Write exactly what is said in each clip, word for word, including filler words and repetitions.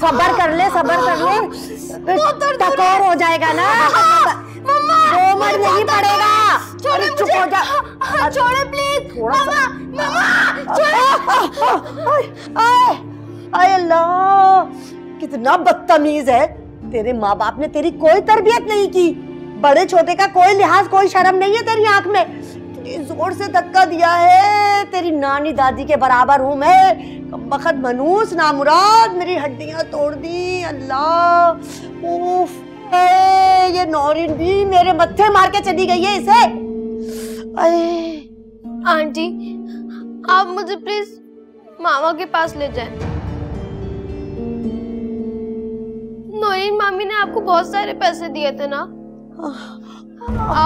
सबर कर ले, सबर कर ले, टकोर हो जाएगा ना। मम्मा दो मत नहीं पड़ेगा, छोड़े चुप हो जा, छोड़े प्लीज। मम्मा मम्मा छोड़े। आय अल्लाह, कितना बदतमीज है, तेरे माँ बाप ने तेरी कोई तरबियत नहीं की, बड़े छोटे का कोई लिहाज, कोई शर्म नहीं है तेरी आंख में। जोर से धक्का दिया है, तेरी नानी दादी के बराबर हूँ मैं, बखत मनूस नामुराद, मेरी हड्डियाँ तोड़ दी। अल्लाह उफ, ये नौरीन भी मेरे मत्थे मार के चली गई है इसे। आंटी आप मुझे प्लीज मामा के पास ले जाएं। नौरीन मामी ने आपको बहुत सारे पैसे दिए थे ना,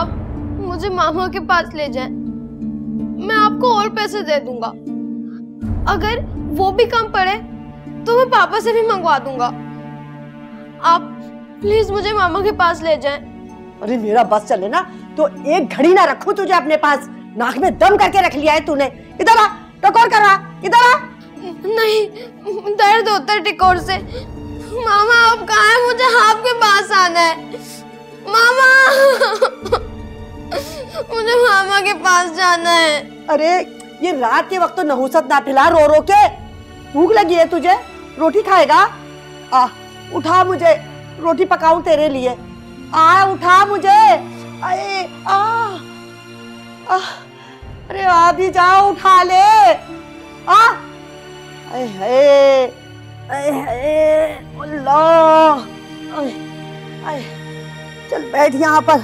आप मुझे मामा के पास ले जाएं, मैं आपको और पैसे दे दूंगा। अगर वो भी कम पड़े तो मैं पापा से भी मंगवा दूंगा। आप प्लीज मुझे मामा के पास ले जाएं। अरे मेरा बस चले ना तो एक घड़ी ना रखूं तुझे अपने पास, नाक में दम करके रख लिया है तूने। इधर आ, टकोर कर रहा, इधर आ। नहीं, दर्द होता है टिकोर से। मामा आप कहाँ हैं, मुझे आपके पास आना है। मामा मुझे मामा के पास जाना है। अरे ये रात के वक्त तो नहुसत ना खिला, रो रो के भूख लगी है तुझे, रोटी खाएगा? आ उठा मुझे, रोटी पकाऊं तेरे लिए, आ उठा मुझे। अरे आ, आ अरे आ भी जाओ, उठा ले आ। अरे हे अरे अल्लाह, चल बैठ यहाँ पर,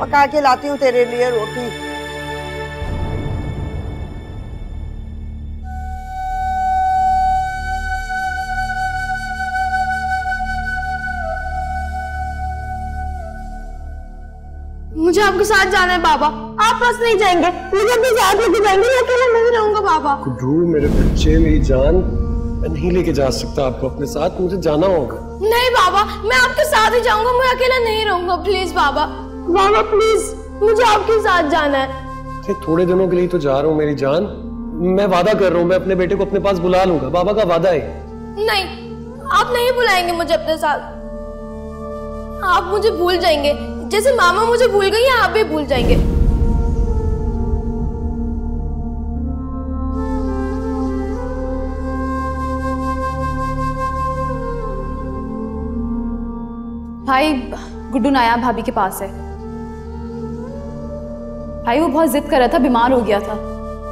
पका के लाती हूँ तेरे लिए रोटी। मुझे आपके साथ जाना है बाबा, आप बस नहीं जाएंगे, मुझे भी साथ लेके जाएंगे, अकेला नहीं रहूंगा बाबा। गुड्डू मेरे बच्चे, मेरी जान, मैं नहीं लेके जा सकता आपको अपने साथ, मुझे जाना होगा। नहीं बाबा, मैं आपके साथ ही जाऊंगा, मैं अकेला नहीं रहूंगा, प्लीज बाबा। बाबा प्लीज मुझे आपके साथ जाना है। थोड़े दिनों के लिए तो जा रहा हूँ मेरी जान, मैं वादा कर रहा हूँ, मैं अपने बेटे को अपने पास बुला लूंगा, बाबा का वादा है। नहीं, आप नहीं बुलाएंगे मुझे अपने साथ, आप मुझे भूल जाएंगे, जैसे मामा मुझे भूल गई हैं आप भी भूल जाएंगे। भाई गुड्डू नाया भाभी के पास है। भाई वो बहुत जिद कर रहा था, बीमार हो गया था,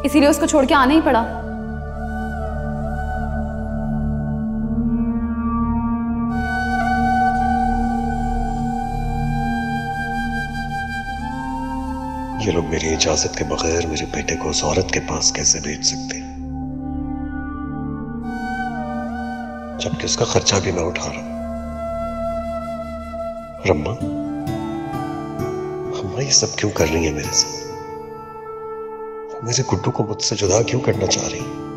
इसीलिए उसको छोड़ के आना ही पड़ा। ये लोग मेरी इजाजत के बगैर मेरे बेटे को उस औरत के पास कैसे भेज सकते, जबकि उसका खर्चा भी मैं उठा रहा हूं। रम्मा, अम्मा ये सब क्यों कर रही है मेरे साथ? मेरे गुड्डू को मुझसे जुदा क्यों करना चाह रही है?